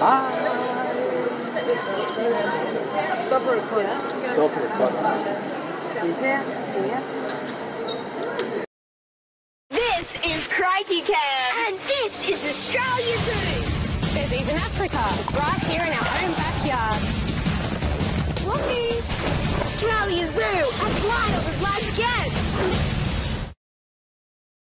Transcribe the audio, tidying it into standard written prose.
Stop recording. Stop recording. This is Crikey Cam. And this is Australia Zoo. There's even Africa, right here in our own backyard. Look, Australia Zoo, a wild as life again.